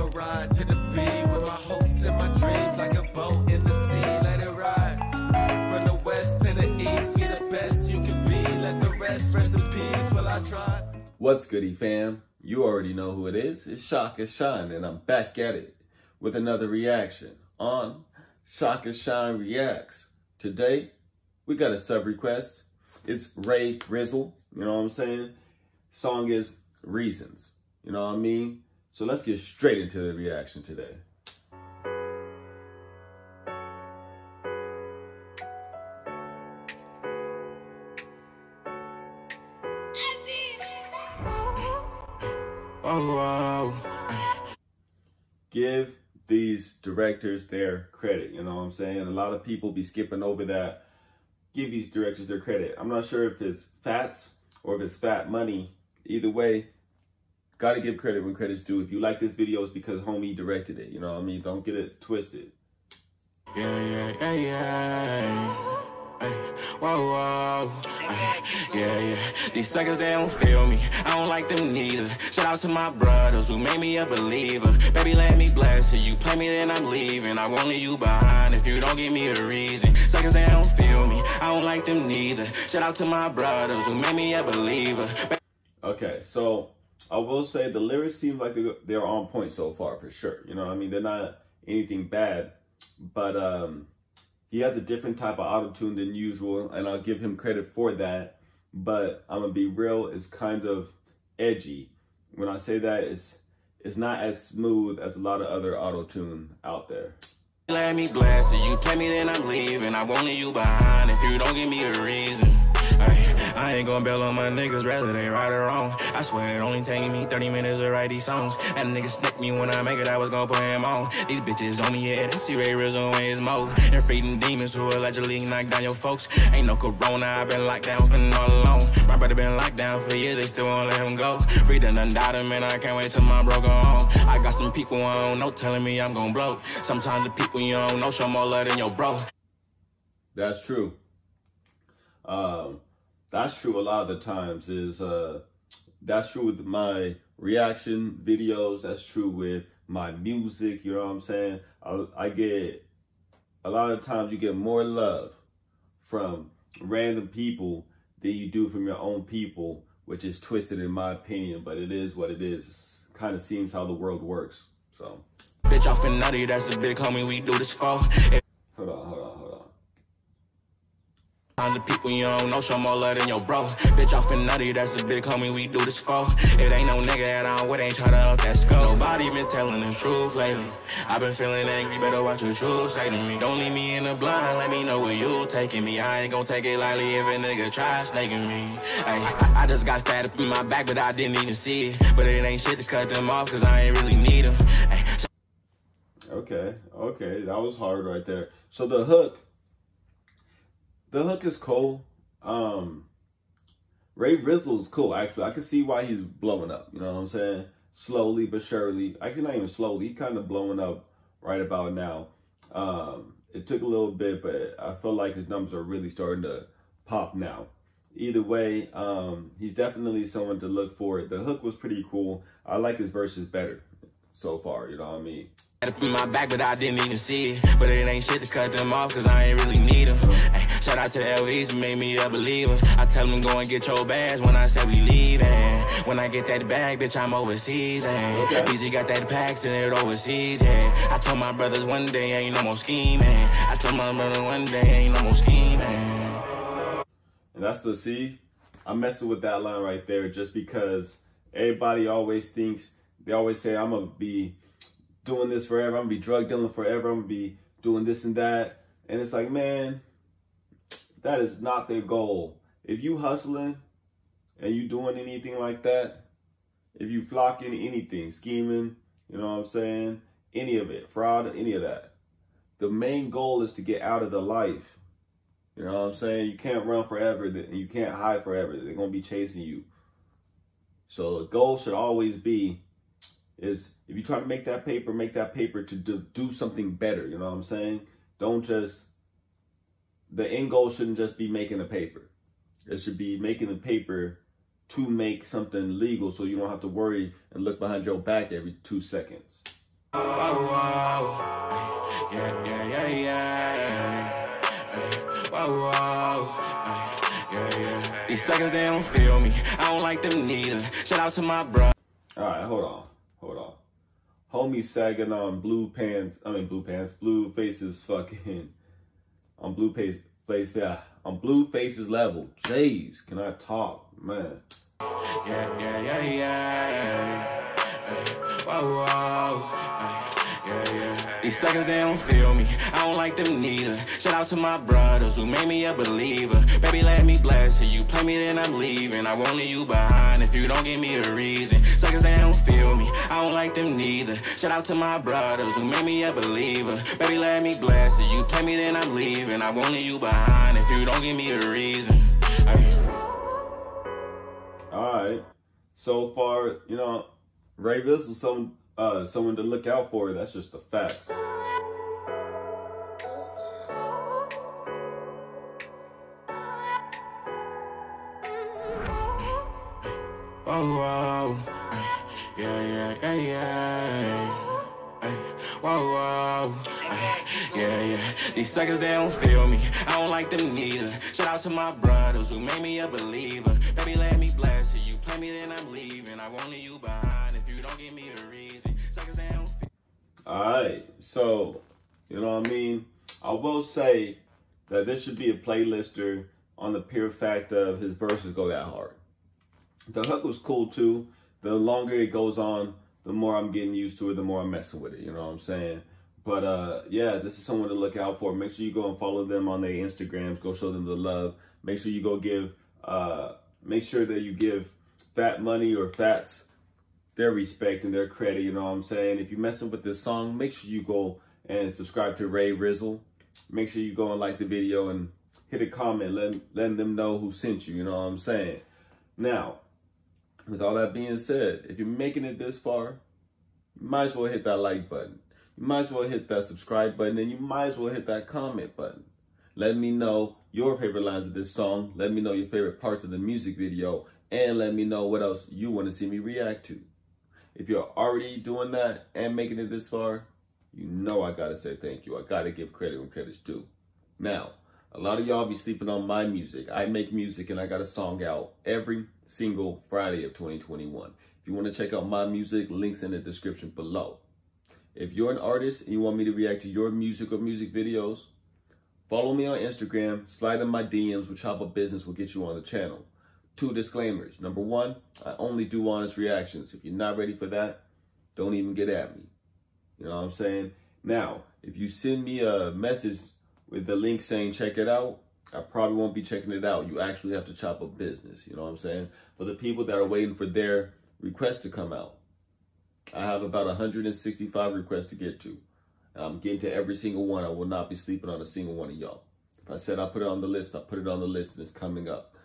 I'ma ride to the beat with my hopes and my dreams like a boat in the sea. Let it ride from the west to the east. Be the best you can be. Let the rest rest in peace while I try. What's goody, fam? You already know who it is. It's Shaka Shine, and I'm back at it with another reaction on Shaka Shine Reacts. Today we got a sub request. It's Ray Rizzle. You know what I'm saying? Song is Reasons. You know what I mean? So let's get straight into the reaction today. Oh, wow. Give these directors their credit. You know what I'm saying? A lot of people be skipping over that. Give these directors their credit. I'm not sure if it's FAT$. Or if it's Fat Money, either way, gotta give credit when credit's due. If you like this video, it's because homie directed it. You know what I mean? Don't get it twisted. Yeah, yeah, yeah, yeah. Ay, whoa, whoa. Ay, yeah, yeah. These suckers, they don't feel me. I don't like them neither. Shout out to my brothers who made me a believer. Baby, let me bless you. You play me, then I'm leaving. I won't leave you behind if you don't give me a reason. Suckers, they don't feel me. I don't like them neither. Shout out to my brothers who made me a believer. Okay, so I will say the lyrics seem like they're on point so far for sure. You know what I mean? They're not anything bad, but he has a different type of auto-tune than usual, and I'll give him credit for that. But I'm gonna be real, it's kind of edgy. When I say that, it's not as smooth as a lot of other auto-tune out there. Let me bless you. You play me, then I'm leaving. I won't leave you behind if you don't give me a reason. I ain't gonna bail on my niggas, rather they right or wrong. I swear it only taking me 30 minutes to write these songs. That nigga snipped me when I make it, I was gonna put him on. These bitches on me, yeah, they see Ray Rizzle in his mode. They're feeding demons who allegedly knocked down your folks. Ain't no corona, I've been locked down for all alone. My brother been locked down for years, they still won't let him go. Freedom done died him, and I can't wait till my bro go home. I got some people I don't know telling me I'm gonna blow. Sometimes the people you don't know show more love than your bro. That's true. That's true a lot of the times. Is that's true with my reaction videos, that's true with my music, you know what I'm saying? I get a lot of times you get more love from random people than you do from your own people, which is twisted in my opinion, but it is what it is. Kind of seems how the world works. So bitch off and nutty, that's a big homie we do this for. Hold on. The people you don't know show more love than your bro. Bitch off and nutty, that's a big homie we do this for. It ain't no nigga at all, it ain't try to up that skull. Nobody been telling the truth lately. I've been feeling angry, better watch your truth say to me. Don't leave me in the blind, let me know where you taking me. I ain't gonna take it lightly if a nigga try snaking me. I just got stabbed up in my back, but I didn't even see it. But it ain't shit to cut them off, cause I ain't really need them. Okay, that was hard right there. So the hook is cool. Ray Rizzle's cool, actually. I can see why he's blowing up, you know what I'm saying? Slowly but surely. Actually, not even slowly. He kind of blowing up right about now. It took a little bit, but I feel like his numbers are really starting to pop now. Either way, he's definitely someone to look for. The hook was pretty cool. I like his verses better so far, you know what I mean? In my back, but I didn't even see it. But it ain't shit to cut them off, cause I ain't really need them. Ay, shout out to the LVs who made me a believer. I tell them go and get your bags when I say we leaving. When I get that bag, bitch, I'm overseas. Easy got that packs and it overseas. I told my brothers one day ain't no more scheming. I told my brother one day ain't no more scheming. And that's the C. I'm messing with that line right there just because everybody always thinks, they always say I'm gonna be doing this forever, I'm gonna be drug dealing forever, I'm gonna be doing this and that, and it's like, man, that is not their goal. If you hustling and you doing anything like that, if you flocking anything, scheming, you know what I'm saying, any of it, fraud, any of that, the main goal is to get out of the life. You know what I'm saying? You can't run forever and you can't hide forever. They're gonna be chasing you. So the goal should always be is if you try to make that paper to do something better. You know what I'm saying? Don't just, the end goal shouldn't just be making a paper. It should be making the paper to make something legal so you don't have to worry and look behind your back every 2 seconds. These suckers, they don't feel me. I don't like them neither. Shout out to my bro. Alright, hold on. Homie sagging on Blue Face's fucking on Blue Face's level. Jeez, can I talk, man? These suckers, they don't feel me. I don't like them neither. Shout out to my brothers who made me a believer. Baby, let me bless you. You play me, then I'm leaving. I won't leave you behind if you don't give me a reason. Suckers, they don't feel me. I don't like them neither. Shout out to my brothers who made me a believer. Baby, let me bless you. You play me, then I'm leaving. I won't leave you behind if you don't give me a reason. Alright. So far, you know, Ray Rizzle was someone to look out for. That's just the facts. Whoa, yeah. Whoa, yeah. These suckers, they don't feel me. I don't like them neither. Shout out to my brothers who made me a believer. Baby, let me bless you. You play me, then I'm leaving. I won't leave you behind if you don't give me a reason. Suckers, they don't feel. Alright, so, you know what I mean? I will say that this should be a playlister on the pure fact of his verses go that hard. The hook was cool too. The longer it goes on, the more I'm getting used to it, the more I'm messing with it, you know what I'm saying? But yeah, this is someone to look out for. Make sure you go and follow them on their Instagrams. Go show them the love. Make sure you go give, make sure that you give Fat Money or Fats their respect and their credit, you know what I'm saying? If you're messing with this song, make sure you go and subscribe to Ray Rizzle. Make sure you go and like the video and hit a comment, letting them know who sent you, you know what I'm saying? Now, with all that being said, if you're making it this far, you might as well hit that like button. You might as well hit that subscribe button, and you might as well hit that comment button. Let me know your favorite lines of this song. Let me know your favorite parts of the music video, and let me know what else you want to see me react to. If you're already doing that and making it this far, you know I gotta say thank you. I gotta give credit when credit's due. Now, a lot of y'all be sleeping on my music. I make music and I got a song out every single Friday of 2021. If you want to check out my music, links in the description below. If you're an artist and you want me to react to your music or music videos, follow me on Instagram, slide in my DMs, which Hop Up Business will get you on the channel. 2 disclaimers. Number 1, I only do honest reactions. If you're not ready for that, don't even get at me. You know what I'm saying? Now, if you send me a message with the link saying check it out, I probably won't be checking it out. You actually have to chop up business, you know what I'm saying? For the people that are waiting for their requests to come out, I have about 165 requests to get to. And I'm getting to every single one. I will not be sleeping on a single one of y'all. If I said I put it on the list, I put it on the list and it's coming up.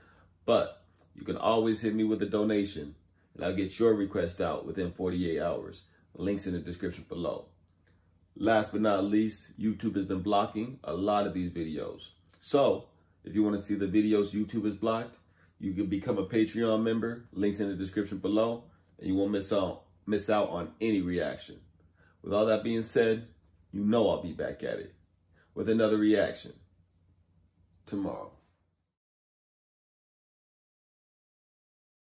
But you can always hit me with a donation and I'll get your request out within 48 hours. Links in the description below. Last but not least, YouTube has been blocking a lot of these videos. So, if you want to see the videos YouTube has blocked, you can become a Patreon member. Links in the description below. And you won't miss out on any reaction. With all that being said, you know I'll be back at it with another reaction tomorrow.